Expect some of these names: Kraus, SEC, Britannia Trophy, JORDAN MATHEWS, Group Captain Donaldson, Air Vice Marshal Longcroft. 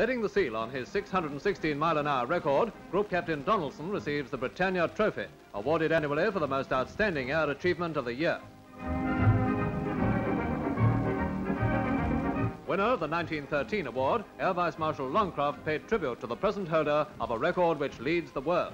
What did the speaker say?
Setting the seal on his 616-mile-an-hour record, Group Captain Donaldson receives the Britannia Trophy, awarded annually for the most outstanding air achievement of the year. Winner of the 1913 award, Air Vice Marshal Longcroft paid tribute to the present holder of a record which leads the world.